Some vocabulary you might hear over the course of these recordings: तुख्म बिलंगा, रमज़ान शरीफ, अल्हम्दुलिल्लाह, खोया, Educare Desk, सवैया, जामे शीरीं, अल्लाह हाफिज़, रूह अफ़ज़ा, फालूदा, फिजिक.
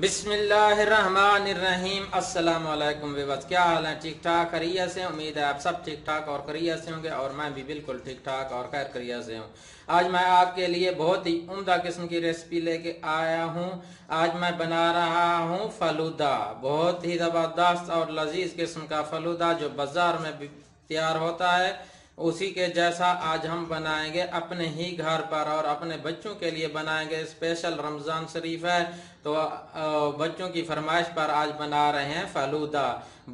बिस्मिल्लाहिर्रहमानिर्रहीम। अस्सलाम वालेकुम विवाद, क्या हाल है? ठीक ठाक खैरियत से? उम्मीद है आप सब ठीक ठाक और खैरियत से होंगे और मैं भी बिल्कुल ठीक ठाक और खैर खैरियत से हूँ। आज मैं आपके लिए बहुत ही उम्दा किस्म की रेसिपी लेके आया हूँ। आज मैं बना रहा हूँ फालूदा, बहुत ही ज़बरदस्त और लजीज किस्म का फालूदा जो बाज़ार में भी तैयार होता है, उसी के जैसा आज हम बनाएंगे अपने ही घर पर और अपने बच्चों के लिए बनाएंगे। स्पेशल रमज़ान शरीफ है तो बच्चों की फरमाइश पर आज बना रहे हैं फालूदा।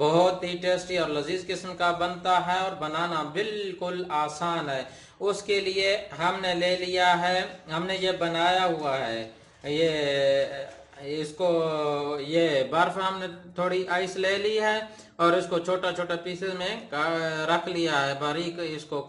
बहुत ही टेस्टी और लजीज किस्म का बनता है और बनाना बिल्कुल आसान है। उसके लिए हमने ले लिया है, हमने ये बनाया हुआ है, ये बर्फ हमने थोड़ी आइस ले ली है और इसको छोटा छोटा पीसेस में रख लिया है, बारीक इसको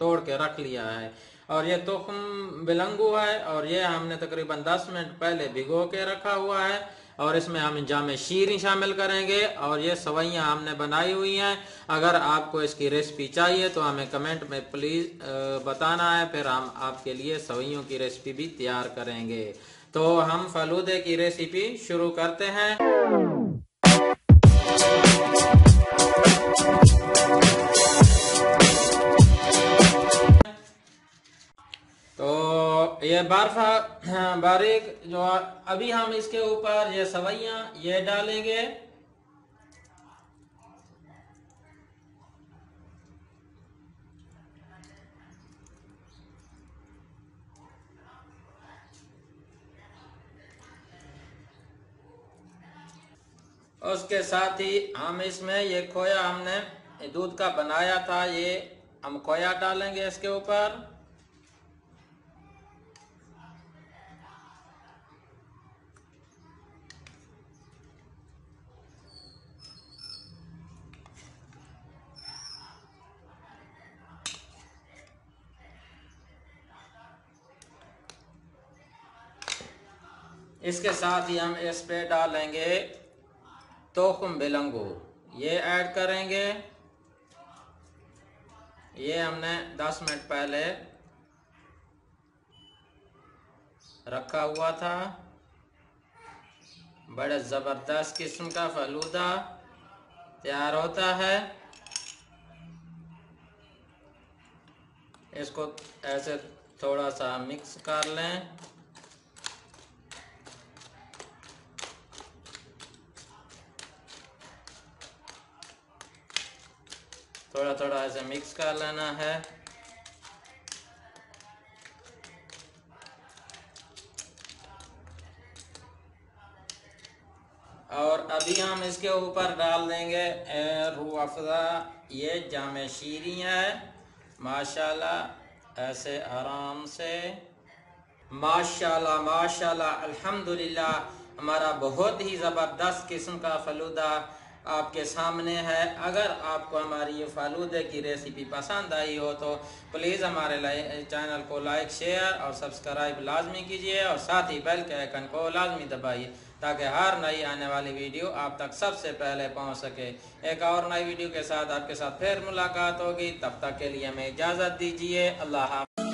तोड़ के रख लिया है। और ये तुख्म बिलंगा है और ये हमने तकरीबन 10 मिनट पहले भिगो के रखा हुआ है। और इसमें हम जामे शीरीं शामिल करेंगे और ये सवैया हमने बनाई हुई हैं। अगर आपको इसकी रेसिपी चाहिए तो हमें कमेंट में प्लीज़ बताना है, फिर हम आपके लिए सवैयों की रेसिपी भी तैयार करेंगे। तो हम फालूदे की रेसिपी शुरू करते हैं। ये बर्फ बारीक जो अभी हम इसके ऊपर ये सवैया ये डालेंगे उसके साथ ही हम इसमें ये खोया हमने दूध का बनाया था, ये हम खोया डालेंगे इसके ऊपर। इसके साथ ही हम इस पे डालेंगे तुख्म बिलंगा, ये ऐड करेंगे, ये हमने 10 मिनट पहले रखा हुआ था। बड़े ज़बरदस्त किस्म का फालूदा तैयार होता है। इसको ऐसे थोड़ा सा मिक्स कर लें। थोड़ा थोड़ा ऐसे मिक्स कर लेना है। और अभी हम इसके ऊपर डाल देंगे रूह अफ़ज़ा, ये जामे शीरीं है माशाल्लाह। ऐसे आराम से माशाल्लाह माशाल्लाह अल्हम्दुलिल्लाह, हमारा बहुत ही ज़बरदस्त किस्म का फालूदा आपके सामने है। अगर आपको हमारी ये फालूदे की रेसिपी पसंद आई हो तो प्लीज़ हमारे चैनल को लाइक शेयर और सब्सक्राइब लाजमी कीजिए और साथ ही बेल के आइकन को लाजमी दबाइए ताकि हर नई आने वाली वीडियो आप तक सबसे पहले पहुंच सके। एक और नई वीडियो के साथ आपके साथ फिर मुलाकात होगी, तब तक के लिए हमें इजाज़त दीजिए। अल्लाह हाफिज़।